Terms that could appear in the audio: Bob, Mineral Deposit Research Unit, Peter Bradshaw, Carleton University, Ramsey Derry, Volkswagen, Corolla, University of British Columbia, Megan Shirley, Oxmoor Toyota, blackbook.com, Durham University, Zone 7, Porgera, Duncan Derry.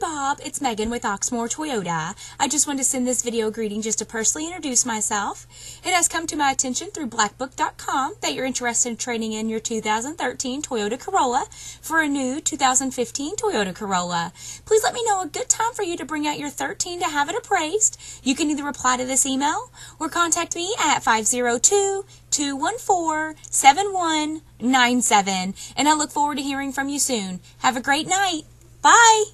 Bob, it's Megan with Oxmoor Toyota. I just wanted to send this video greeting just to personally introduce myself. It has come to my attention through blackbook.com that you're interested in trading in your 2013 Toyota Corolla for a new 2015 Toyota Corolla. Please let me know a good time for you to bring out your 13 to have it appraised. You can either reply to this email or contact me at 502-214-7197. And I look forward to hearing from you soon. Have a great night. Bye.